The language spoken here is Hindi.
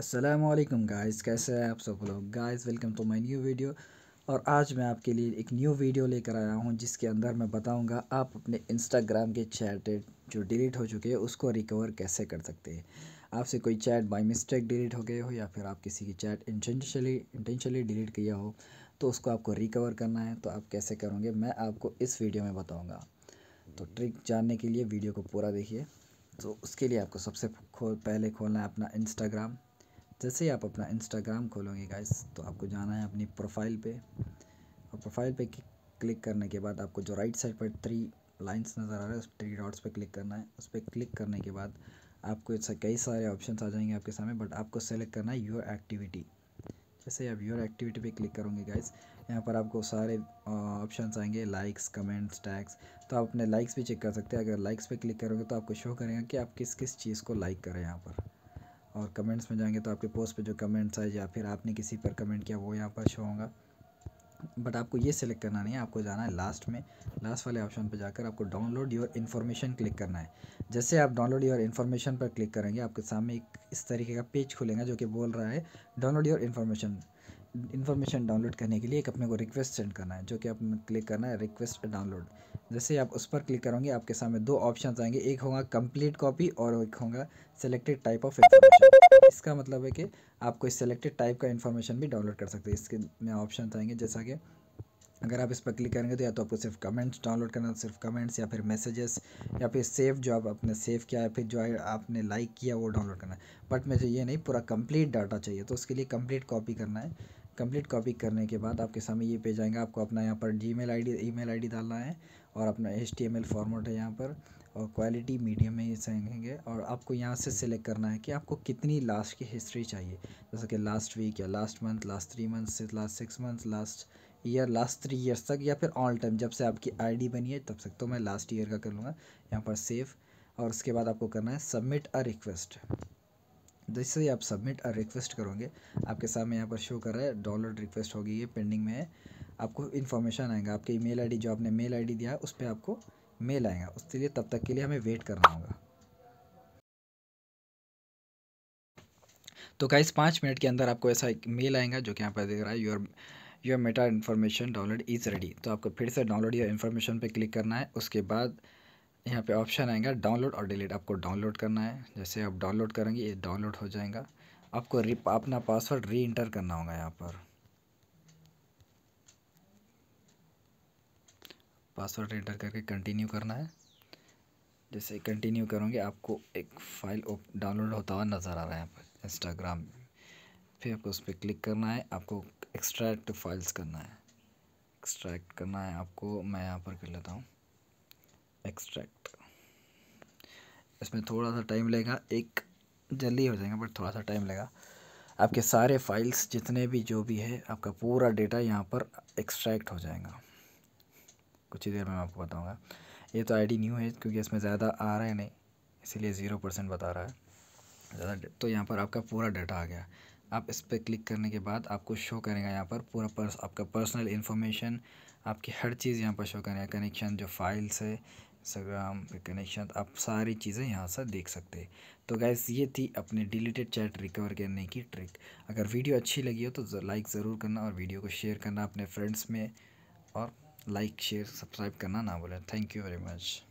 अस्सलामुअलैकुम गाइस, कैसे हैं आप सब लोग। Guys welcome to my new video. और आज मैं आपके लिए एक न्यू वीडियो लेकर आया हूं जिसके अंदर मैं बताऊंगा आप अपने इंस्टाग्राम के चैट जो डिलीट हो चुके हैं उसको रिकवर कैसे कर सकते हैं। आपसे कोई चैट बाय मिस्टेक डिलीट हो गए हो या फिर आप किसी की चैट इंटेंशनली डिलीट किया हो तो उसको आपको रिकवर करना है, तो आप कैसे करोगे मैं आपको इस वीडियो में बताऊँगा। तो ट्रिक जानने के लिए वीडियो को पूरा देखिए। तो उसके लिए आपको सबसे पहले खोलना है अपना इंस्टाग्राम। जैसे ही आप अपना इंस्टाग्राम खोलोगे गाइस तो आपको जाना है अपनी प्रोफाइल पे, और प्रोफाइल पे क्लिक करने के बाद आपको जो राइट साइड पर 3 लाइंस नज़र आ रहा है उस 3 डॉट्स पे क्लिक करना है। उस पर क्लिक करने के बाद आपको कई सारे ऑप्शंस आ जाएंगे आपके सामने, बट आपको सेलेक्ट करना है योर एक्टिविटी। जैसे आप योर एक्टिविटी पे क्लिक करोगे गाइस यहाँ पर आपको सारे ऑप्शंस आएंगे, लाइक्स, कमेंट्स, टैग्स। तो आप अपने लाइक्स भी चेक कर सकते हैं। अगर लाइक्स पे क्लिक करोगे तो आपको शो करेगा कि आप किस किस चीज़ को लाइक करें यहाँ पर, और कमेंट्स में जाएंगे तो आपके पोस्ट पे जो कमेंट्स आए या फिर आपने किसी पर कमेंट किया वो यहाँ पर शो होगा। बट आपको ये सिलेक्ट करना नहीं है, आपको जाना है लास्ट में, लास्ट वाले ऑप्शन पर जाकर आपको डाउनलोड योर इन्फॉर्मेशन क्लिक करना है। जैसे आप डाउनलोड योर इन्फॉर्मेशन पर क्लिक करेंगे आपके सामने एक इस तरीके का पेज खुलेगा जो कि बोल रहा है डाउनलोड योर इन्फॉर्मेशन डाउनलोड करने के लिए एक अपने को रिक्वेस्ट सेंड करना है, जो कि आपने क्लिक करना है रिक्वेस्ट डाउनलोड। जैसे आप उस पर क्लिक करोगे आपके सामने 2 ऑप्शन आएंगे, एक होगा कंप्लीट कॉपी और एक होगा सिलेक्टेड टाइप ऑफ इन्फॉर्मेशन। इसका मतलब है कि आप कोई सिलेक्टेड टाइप का इन्फॉर्मेशन भी डाउनलोड कर सकते हैं। इसके में ऑप्शन आएंगे, जैसा कि अगर आप इस पर क्लिक करेंगे तो या तो आपको सिर्फ कमेंट्स डाउनलोड करना है, सिर्फ कमेंट्स, या फिर मैसेजेस, या फिर सेव जो आप अपने सेव किया है, फिर जो आपने लाइक किया वो डाउनलोड करना है। बट मुझे ये नहीं, पूरा कंप्लीट डाटा चाहिए, तो उसके लिए कंप्लीट कॉपी करना है। कंप्लीट कॉपी करने के बाद आपके सामने ये पेज आएगा। आपको अपना यहाँ पर ईमेल आईडी डालना है और अपना HTML फॉर्मेट है यहाँ पर, और क्वालिटी मीडियम में रहेंगे। और आपको यहाँ से सिलेक्ट करना है कि आपको कितनी लास्ट की हिस्ट्री चाहिए, जैसे कि लास्ट वीक या last month, last 3 months, last 6 months, last year, last 3 years तक, या फिर ऑल टाइम जब से आपकी आईडी बनी है तब तक। तो मैं लास्ट ईयर का कर लूँगा यहाँ पर सेव, और उसके बाद आपको करना है सबमिट अ रिक्वेस्ट। जैसे ही आप सबमिट और रिक्वेस्ट करोगे आपके सामने यहाँ पर शो कर रहा है डाउनलोड रिक्वेस्ट होगी, ये पेंडिंग में है। आपको इन्फॉर्मेशन आएगा, आपके ईमेल आईडी जो आपने मेल आईडी दिया है उस पर आपको मेल आएगा। उसके लिए तब तक के लिए हमें वेट करना होगा। तो गाइस 5 मिनट के अंदर आपको ऐसा एक मेल आएगा जो कि यहाँ पर दिख रहा है your Meta information download is ready. तो आपको फिर से डाउनलोड योर इन्फॉर्मेशन पर क्लिक करना है। उसके बाद यहाँ पे ऑप्शन आएगा डाउनलोड और डिलीट, आपको डाउनलोड करना है। जैसे आप डाउनलोड करेंगे ये डाउनलोड हो जाएगा। आपको अपना पासवर्ड री इंटर करना होगा यहाँ पर, पासवर्ड एंटर करके कंटिन्यू करना है। जैसे कंटिन्यू करोगे आपको एक फाइल डाउनलोड होता हुआ नज़र आ रहा है यहाँ पर इंस्टाग्राम में। फिर आपको उस पर क्लिक करना है, आपको एक्सट्रैक्ट फाइल्स करना है, एक्सट्रैक्ट करना है आपको। मैं यहाँ पर कर लेता हूँ एक्सट्रैक्ट। इसमें थोड़ा सा टाइम लगेगा, एक जल्दी हो जाएगा बट थोड़ा सा टाइम लगेगा। आपके सारे फाइल्स जितने भी जो भी है आपका पूरा डेटा यहाँ पर एक्सट्रैक्ट हो जाएगा। कुछ ही देर में मैं आपको बताऊँगा। ये तो आईडी न्यू है क्योंकि इसमें ज़्यादा आ रहा है नहीं, इसीलिए 0% बता रहा है ज़्यादा। तो यहाँ पर आपका पूरा डाटा आ गया। आप इस पर क्लिक करने के बाद आपको शो करेगा यहाँ पर पूरा आपका पर्सनल इन्फॉर्मेशन, आपकी हर चीज़ यहाँ पर शो करेगा, कनेक्शन जो फाइल्स है इंस्टाग्राम पे कनेक्शन, आप सारी चीज़ें यहाँ से देख सकते हैं। तो गाइस ये थी अपने डिलीटेड चैट रिकवर करने की ट्रिक। अगर वीडियो अच्छी लगी हो तो लाइक ज़रूर करना और वीडियो को शेयर करना अपने फ्रेंड्स में, और लाइक शेयर सब्सक्राइब करना ना भूलें। Thank you very much.